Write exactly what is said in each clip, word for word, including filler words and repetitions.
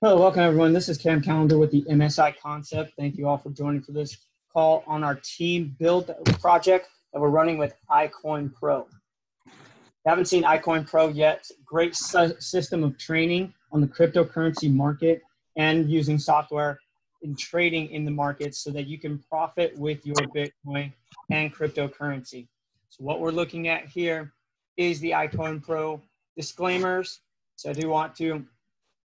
Hello, welcome everyone. This is Cam Callender with the M S I Concept. Thank you all for joining for this call on our team build project that we're running with iCoin Pro. If you haven't seen iCoin Pro yet, it's a great system of training on the cryptocurrency market and using software in trading in the market so that you can profit with your Bitcoin and cryptocurrency. So what we're looking at here is the iCoin Pro disclaimers. So I do want to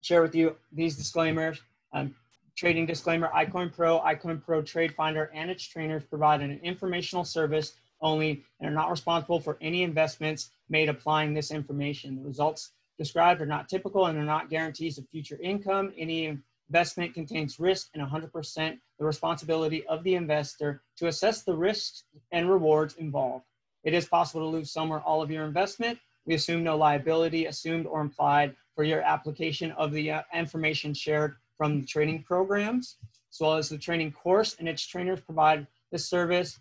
share with you these disclaimers. Um, trading disclaimer, iCoin Pro, iCoin Pro Trade Finder, and its trainers provide an informational service only and are not responsible for any investments made applying this information. The results described are not typical and are not guarantees of future income. Any investment contains risk and one hundred percent the responsibility of the investor to assess the risks and rewards involved. It is possible to lose some or all of your investment. We assume no liability, assumed or implied, for your application of the uh, information shared from the training programs, as well as the training course, and its trainers provide this service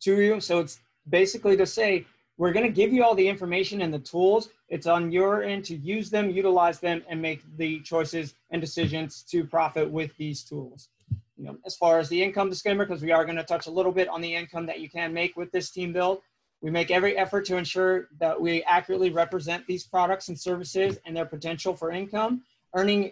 to you. So it's basically to say, we're gonna give you all the information and the tools. It's on your end to use them, utilize them, and make the choices and decisions to profit with these tools. You know, as far as the income disclaimer, because we are gonna touch a little bit on the income that you can make with this team build. We make every effort to ensure that we accurately represent these products and services and their potential for income. Earning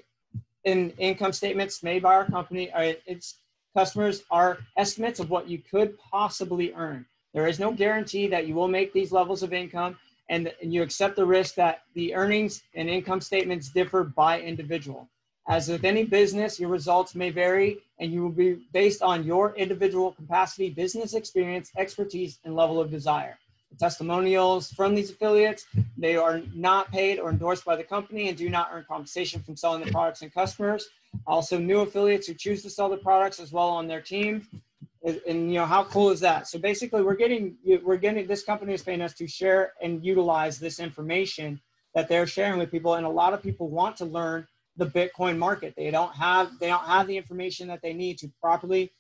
in income statements made by our company, or its customers, are estimates of what you could possibly earn. There is no guarantee that you will make these levels of income, and you accept the risk that the earnings and income statements differ by individual. As with any business, your results may vary, and you will be based on your individual capacity, business experience, expertise, and level of desire. The testimonials from these affiliates, they are not paid or endorsed by the company and do not earn compensation from selling the products and customers. Also, new affiliates who choose to sell the products as well on their team. And, and you know, how cool is that? So basically, we're getting, we're getting, this company is paying us to share and utilize this information that they're sharing with people. And a lot of people want to learn the Bitcoin market. They don't have they don't have the information that they need to properly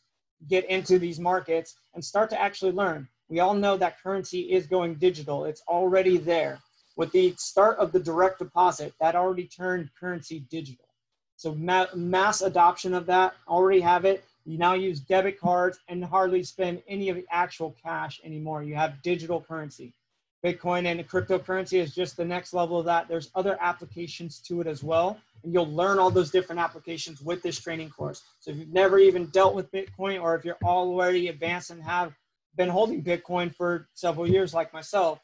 get into these markets and start to actually learn. We all know that currency is going digital. It's already there. With the start of the direct deposit, that already turned currency digital. So ma mass adoption of that, already have it. You now use debit cards and hardly spend any of the actual cash anymore. You have digital currency. Bitcoin and cryptocurrency is just the next level of that. There's other applications to it as well. And you'll learn all those different applications with this training course. So if you've never even dealt with Bitcoin, or if you're already advanced and have been holding Bitcoin for several years like myself,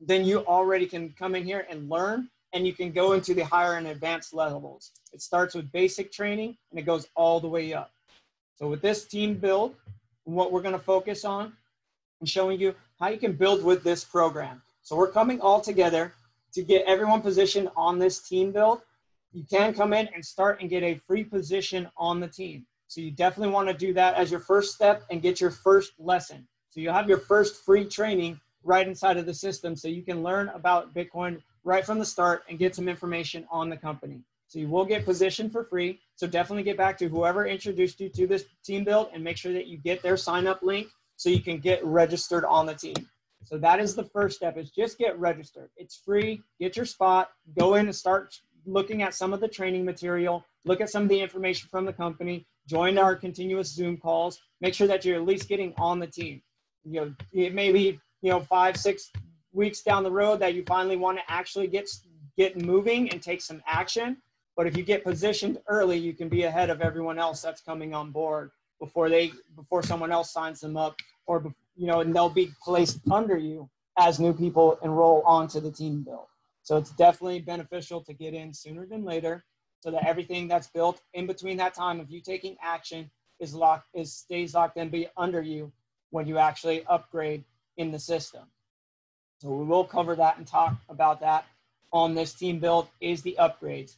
then you already can come in here and learn, and you can go into the higher and advanced levels. It starts with basic training and it goes all the way up. So with this team build, what we're going to focus on and showing you how you can build with this program. So we're coming all together to get everyone positioned on this team build. You can come in and start and get a free position on the team. So you definitely want to do that as your first step and get your first lesson. So you'll have your first free training right inside of the system, so you can learn about Bitcoin right from the start and get some information on the company. So you will get positioned for free. So definitely get back to whoever introduced you to this team build and make sure that you get their sign up link so you can get registered on the team. So that is the first step, is just get registered. It's free, get your spot, go in and start looking at some of the training material, look at some of the information from the company, join our continuous Zoom calls, make sure that you're at least getting on the team. You know, it may be, you know, five, six weeks down the road that you finally want to actually get, get moving and take some action. But if you get positioned early, you can be ahead of everyone else that's coming on board before they, before someone else signs them up, or, you know, and they'll be placed under you as new people enroll onto the team build. So it's definitely beneficial to get in sooner than later, so that everything that's built in between that time of you taking action is locked, is stays locked and be under you when you actually upgrade in the system. So we will cover that and talk about that on this team build, is the upgrades.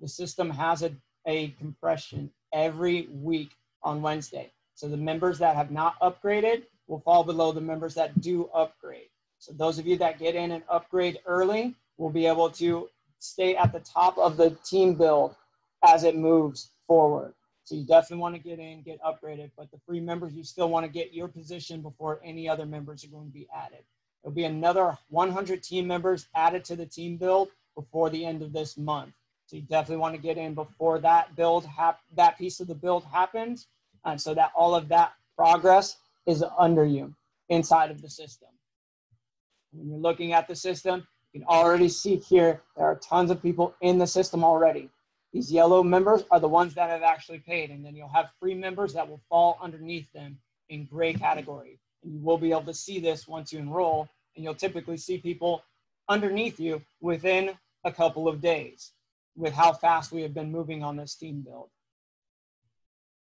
The system has a, a compression every week on Wednesday. So the members that have not upgraded will fall below the members that do upgrade. So those of you that get in and upgrade early will be able to stay at the top of the team build as it moves forward. So you definitely want to get in, get upgraded, but the free members, you still want to get your position before any other members are going to be added. There'll be another one hundred team members added to the team build before the end of this month. So you definitely want to get in before that build hap that piece of the build happens, and so that all of that progress is under you inside of the system. When you're looking at the system, you can already see here there are tons of people in the system already. These yellow members are the ones that have actually paid, and then you'll have free members that will fall underneath them in gray category. And you will be able to see this once you enroll, and you'll typically see people underneath you within a couple of days with how fast we have been moving on this team build.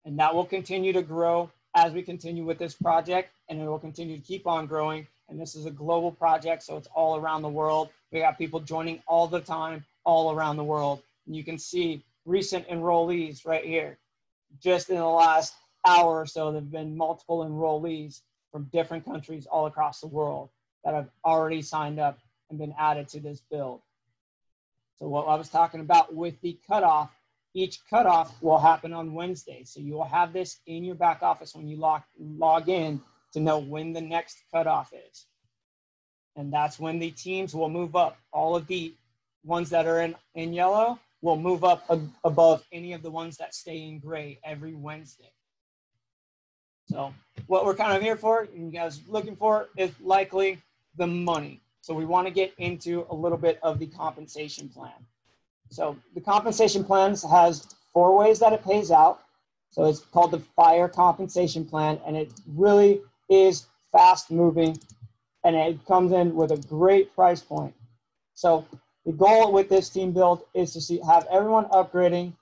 And that will continue to grow as we continue with this project, and it will continue to keep on growing. And this is a global project, so it's all around the world. We got people joining all the time, all around the world. And you can see recent enrollees right here. Just in the last hour or so, there have been multiple enrollees from different countries all across the world that have already signed up and been added to this build. So what I was talking about with the cutoff, each cutoff will happen on Wednesday. So you will have this in your back office when you log, log in to know when the next cutoff is. And that's when the teams will move up. All of the ones that are in, in yellow will move up ab above any of the ones that stay in gray every Wednesday. So what we're kind of here for, and you guys looking for, is likely the money. So we want to get into a little bit of the compensation plan. So the compensation plan has four ways that it pays out. So it's called the FIRE compensation plan, and it really is fast moving, and it comes in with a great price point. So the goal with this team build is to see, have everyone upgrading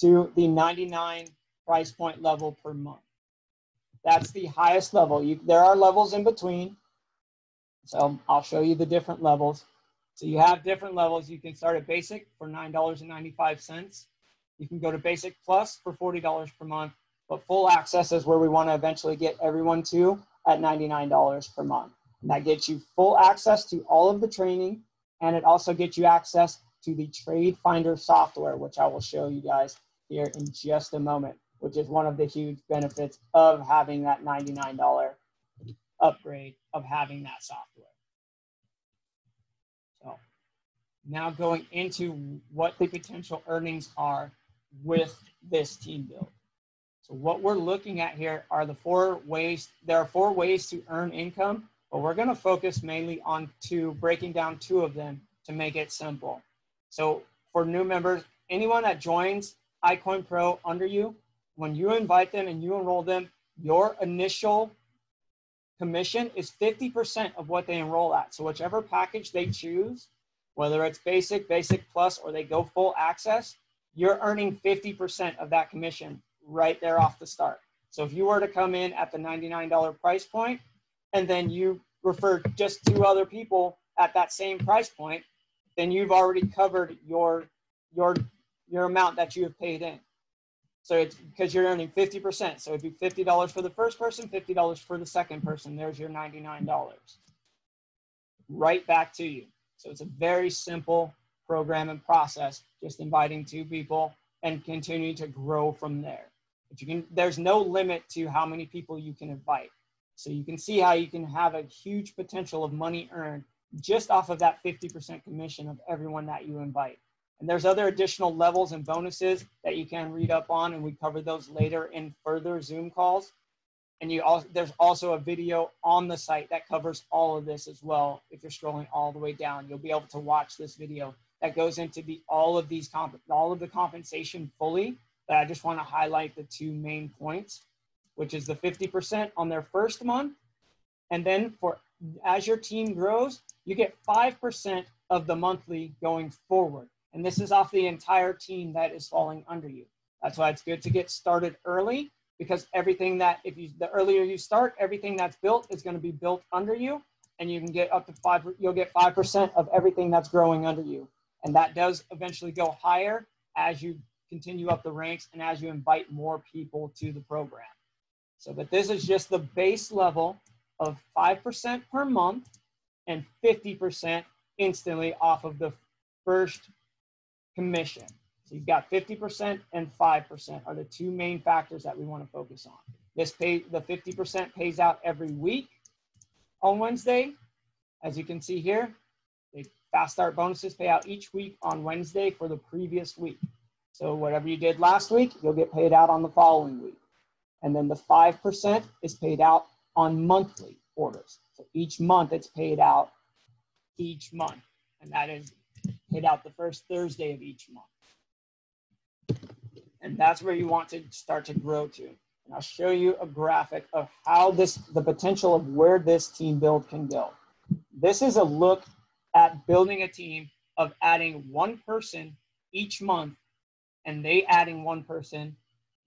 to the ninety-nine price point level per month. That's the highest level. You, there are levels in between. So I'll show you the different levels. So you have different levels. You can start at basic for nine dollars and ninety-five cents. You can go to basic plus for forty dollars per month, but full access is where we want to eventually get everyone to at ninety-nine dollars per month. And that gets you full access to all of the training, and it also gets you access to the Trade Finder software, which I will show you guys here in just a moment, which is one of the huge benefits of having that ninety-nine dollar upgrade of having that software. So now going into what the potential earnings are with this team build. So what we're looking at here are the four ways, there are four ways to earn income, but we're gonna focus mainly on two, breaking down two of them to make it simple. So for new members, anyone that joins iCoin Pro under you, when you invite them and you enroll them, your initial commission is fifty percent of what they enroll at. So whichever package they choose, whether it's basic, basic plus, or they go full access, you're earning fifty percent of that commission right there off the start. So if you were to come in at the ninety-nine dollar price point, and then you refer just two other people at that same price point, then you've already covered your, your, your amount that you have paid in. So it's because you're earning fifty percent. So it'd be fifty dollars for the first person, fifty dollars for the second person. There's your ninety-nine dollars. Right back to you. So it's a very simple program and process, just inviting two people and continuing to grow from there. But you can, there's no limit to how many people you can invite. So you can see how you can have a huge potential of money earned just off of that fifty percent commission of everyone that you invite. And there's other additional levels and bonuses that you can read up on, and we cover those later in further Zoom calls. And you also, there's also a video on the site that covers all of this as well. If you're scrolling all the way down, you'll be able to watch this video that goes into the, all of these comp, all of the compensation fully. But I just want to highlight the two main points, which is the fifty percent on their first month, and then for as your team grows, you get five percent of the monthly going forward. And this is off the entire team that is falling under you. That's why it's good to get started early, because everything that, if you, the earlier you start, everything that's built is going to be built under you, and you can get up to five, you'll get five percent of everything that's growing under you. And that does eventually go higher as you continue up the ranks and as you invite more people to the program. So, but this is just the base level of five percent per month and fifty percent instantly off of the first commission. So you've got fifty percent and five percent are the two main factors that we want to focus on. This pay, the fifty percent pays out every week on Wednesday. As you can see here, they Fast start bonuses pay out each week on Wednesday for the previous week. So whatever you did last week, you'll get paid out on the following week. And then the five percent is paid out on monthly orders. So each month it's paid out each month. And that is paid out the first Thursday of each month. And that's where you want to start to grow to. And I'll show you a graphic of how this, the potential of where this team build can go. This is a look at building a team of adding one person each month and they adding one person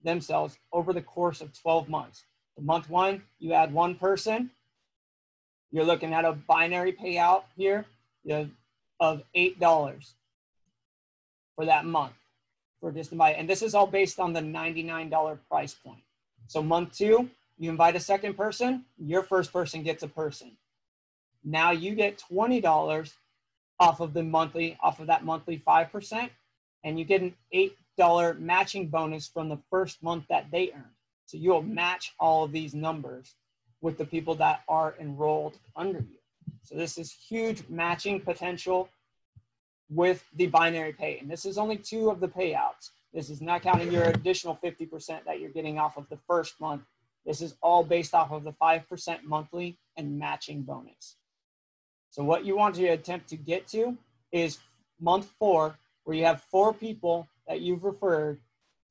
themselves over the course of twelve months. So month one, you add one person. You're looking at a binary payout here of eight dollars for that month for just to buy. And this is all based on the ninety-nine dollar price point. So month two, you invite a second person, your first person gets a person. Now you get twenty dollars off of the monthly, off of that monthly five percent, and you get an eight dollar matching bonus from the first month that they earned. So you'll match all of these numbers with the people that are enrolled under you. So this is huge matching potential with the binary pay. And this is only two of the payouts. This is not counting your additional fifty percent that you're getting off of the first month. This is all based off of the five percent monthly and matching bonus. So what you want to attempt to get to is month four, where you have four people that you've referred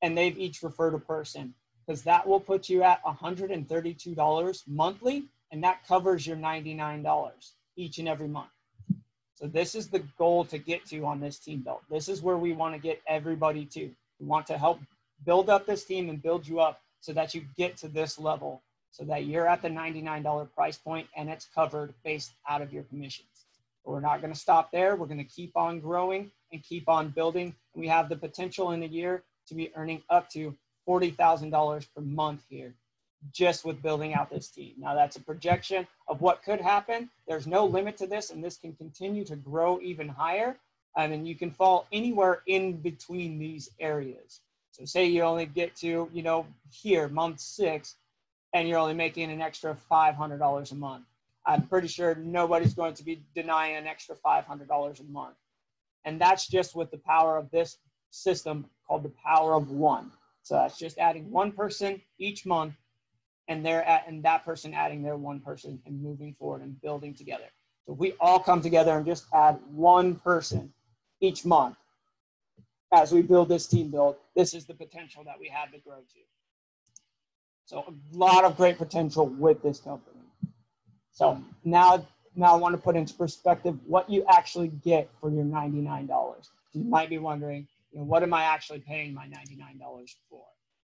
and they've each referred a person, because that will put you at one hundred thirty-two dollars monthly, and that covers your ninety-nine dollars each and every month. So this is the goal to get to on this team build. This is where we want to get everybody to. We want to help build up this team and build you up so that you get to this level, so that you're at the ninety-nine dollar price point and it's covered based out of your commissions. But we're not going to stop there. We're going to keep on growing and keep on building. We have the potential in a year to be earning up to forty thousand dollars per month here, just with building out this team. Now that's a projection of what could happen. There's no limit to this, and this can continue to grow even higher. I mean, you can fall anywhere in between these areas. So say you only get to, you know, here, month six, and you're only making an extra five hundred dollars a month. I'm pretty sure nobody's going to be denying an extra five hundred dollars a month. And that's just with the power of this system called the power of one. So that's just adding one person each month, and they're at, and that person adding their one person and moving forward and building together. So if we all come together and just add one person each month as we build this team build, this is the potential that we have to grow to. So a lot of great potential with this company. So now, now I want to put into perspective what you actually get for your ninety-nine dollars. You might be wondering, you know, what am I actually paying my ninety-nine dollars for?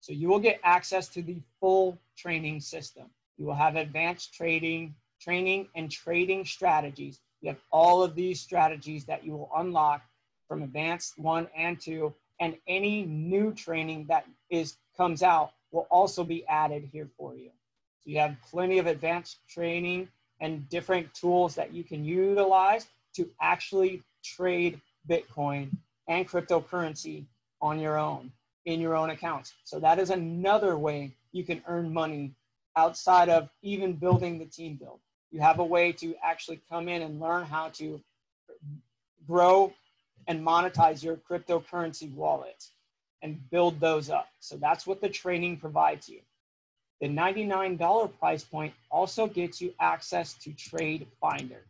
So you will get access to the full training system. You will have advanced trading, training and trading strategies. You have all of these strategies that you will unlock from advanced one and two, and any new training that is comes out will also be added here for you. So you have plenty of advanced training and different tools that you can utilize to actually trade Bitcoin and cryptocurrency on your own, in your own accounts. So that is another way you can earn money outside of even building the team build. You have a way to actually come in and learn how to grow and monetize your cryptocurrency wallets and build those up. So that's what the training provides you. The ninety-nine dollar price point also gets you access to Trade Finder.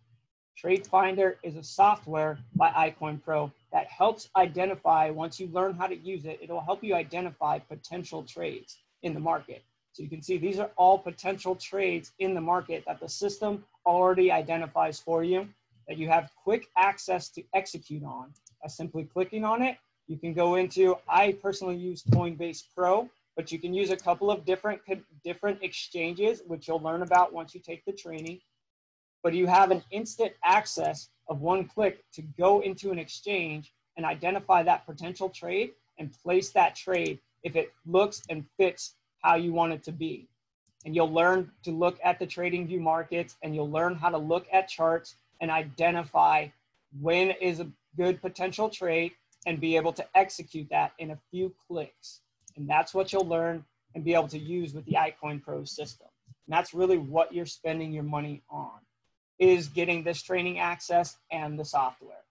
Trade Finder is a software by iCoin Pro that helps identify, once you learn how to use it, it'll help you identify potential trades in the market. So you can see these are all potential trades in the market that the system already identifies for you, that you have quick access to execute on. By simply clicking on it, you can go into, I personally use Coinbase Pro, but you can use a couple of different, different exchanges, which you'll learn about once you take the training. But you have an instant access of one click to go into an exchange and identify that potential trade and place that trade if it looks and fits how you want it to be. And you'll learn to look at the TradingView markets, and you'll learn how to look at charts and identify when is a good potential trade and be able to execute that in a few clicks. And that's what you'll learn and be able to use with the iCoin Pro system. And that's really what you're spending your money on. is getting this training access and the software.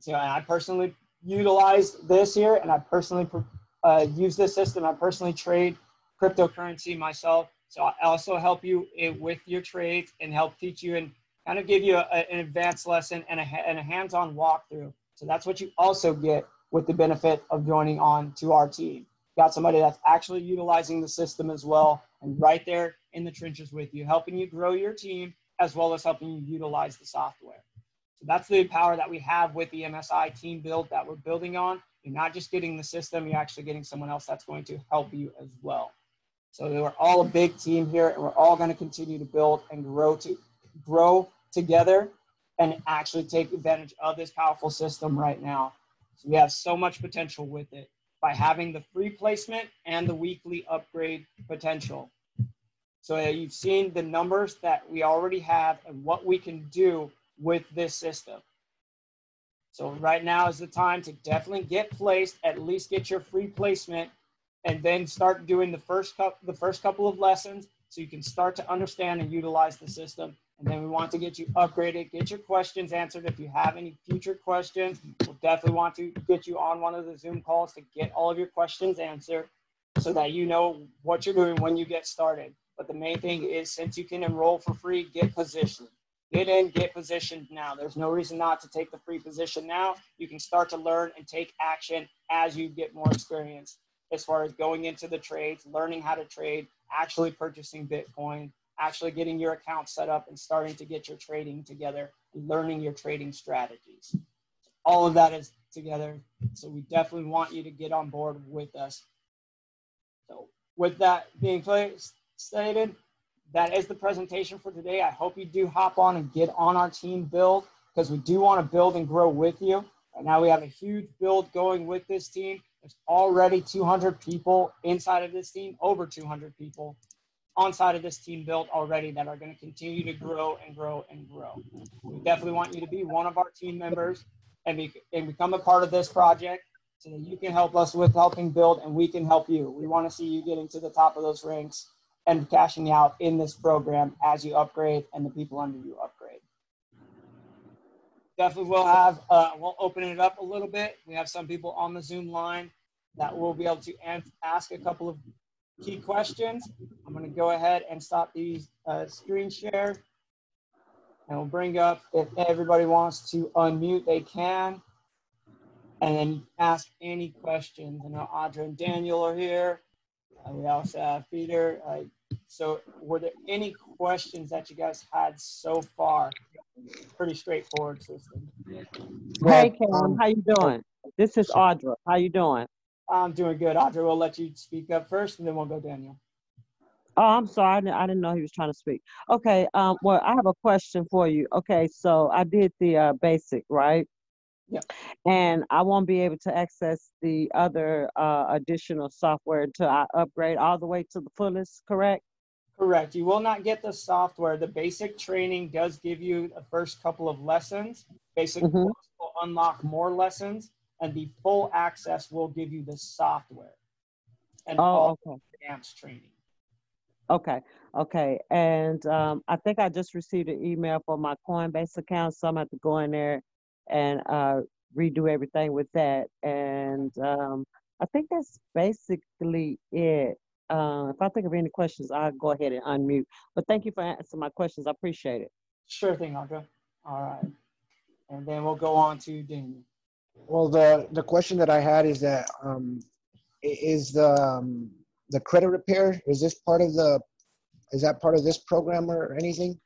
So and I personally utilize this here, and I personally uh, use this system. I personally trade cryptocurrency myself. So I also help you with your trades and help teach you and kind of give you a, an advanced lesson and a, and a hands-on walkthrough. So that's what you also get with the benefit of joining on to our team. Got somebody that's actually utilizing the system as well, and right there in the trenches with you, helping you grow your team as well as helping you utilize the software. So that's the power that we have with the M S I team build that we're building on. You're not just getting the system, you're actually getting someone else that's going to help you as well. So we're all a big team here, and we're all going to continue to build and grow to grow together and actually take advantage of this powerful system right now. So we have so much potential with it by having the free placement and the weekly upgrade potential. So you've seen the numbers that we already have and what we can do with this system. So right now is the time to definitely get placed, at least get your free placement, and then start doing the first, the first couple of lessons so you can start to understand and utilize the system. And then we want to get you upgraded, get your questions answered. If you have any future questions, we'll definitely want to get you on one of the Zoom calls to get all of your questions answered so that you know what you're doing when you get started. But the main thing is, since you can enroll for free, get positioned. Get in, get positioned now. There's no reason not to take the free position now. You can start to learn and take action as you get more experience as far as going into the trades, learning how to trade, actually purchasing Bitcoin, actually getting your account set up and starting to get your trading together, learning your trading strategies. All of that is together. So we definitely want you to get on board with us. So with that being stated, that is the presentation for today. I hope you do hop on and get on our team build, because we do want to build and grow with you. Right now we have a huge build going with this team. There's already two hundred people inside of this team, over two hundred people onside of this team build already that are going to continue to grow and grow and grow. We definitely want you to be one of our team members and, be, and become a part of this project so that you can help us with helping build and we can help you. We want to see you getting to the top of those ranks and cashing out in this program as you upgrade and the people under you upgrade. Definitely will have, uh, we'll open it up a little bit. We have some people on the Zoom line that will be able to ask a couple of key questions. I'm going to go ahead and stop the uh, screen share, and we'll bring up, if everybody wants to unmute, they can, and then ask any questions. I know Audra and Daniel are here. Uh, we also have Peter. Uh, so were there any questions that you guys had so far? Pretty straightforward system. Hey, Cam, how you doing? This is Audra. How you doing? I'm doing good. Audra, we'll let you speak up first, and then we'll go Daniel. Oh, I'm sorry. I didn't, I didn't know he was trying to speak. Okay. Um, well, I have a question for you. Okay. So I did the uh, basic, right? Yeah. And I won't be able to access the other uh, additional software until I upgrade all the way to the fullest, correct? Correct. You will not get the software. The basic training does give you the first couple of lessons. Basic mm-hmm. will unlock more lessons. And the full access will give you the software and oh, all okay. advanced training. Okay, okay. And um, I think I just received an email for my Coinbase account, so I'm going to have to go in there and uh, redo everything with that. And um, I think that's basically it. Uh, if I think of any questions, I'll go ahead and unmute. But thank you for answering my questions. I appreciate it. Sure thing, Audra. All right. And then we'll go on to Daniel. Well, the, the question that I had is that um, is the um, the credit repair, is this part of the, is that part of this program or anything?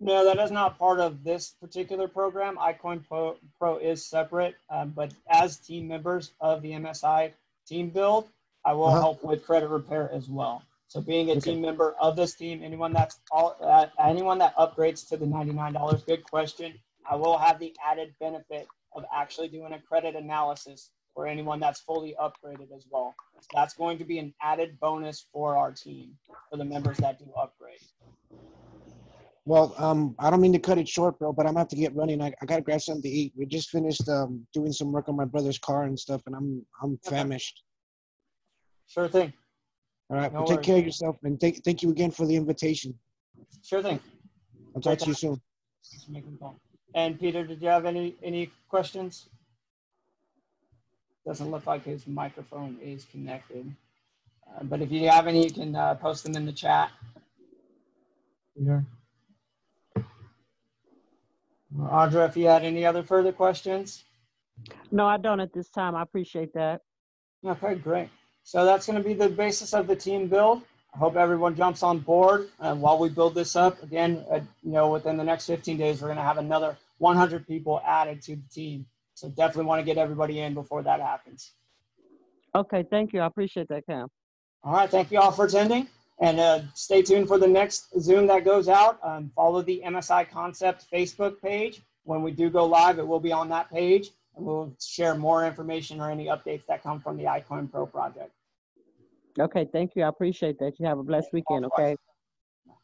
No, that is not part of this particular program. iCoin Pro, Pro is separate, um, but as team members of the M S I team build, I will uh-huh. help with credit repair as well. So being a okay. team member of this team, anyone that's all uh, anyone that upgrades to the ninety-nine dollars, good question. I will have the added benefit of actually doing a credit analysis for anyone that's fully upgraded as well. So that's going to be an added bonus for our team, for the members that do upgrade. Well, um, I don't mean to cut it short, bro, but I'm gonna have to get running. I, I gotta grab something to eat. We just finished um, doing some work on my brother's car and stuff, and I'm I'm okay. famished. Sure thing. All right, no well, take worries, care man. of yourself, and thank thank you again for the invitation. Sure thing. I'll talk to you soon. And Peter, did you have any, any questions? Doesn't look like his microphone is connected. Uh, but if you have any, you can uh, post them in the chat. Yeah. Audra, if you had any other further questions? No, I don't at this time. I appreciate that. Okay, great. So that's going to be the basis of the team build. I hope everyone jumps on board uh, while we build this up. Again, uh, you know, within the next fifteen days, we're going to have another one hundred people added to the team. So definitely want to get everybody in before that happens. Okay, thank you. I appreciate that, Cam. All right, thank you all for attending. And uh, stay tuned for the next Zoom that goes out. Um, follow the M S I Concept Facebook page. When we do go live, it will be on that page. And we'll share more information or any updates that come from the iCoin Pro project. Okay, thank you. I appreciate that. You have a blessed weekend, okay?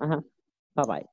Uh-huh. Bye-bye.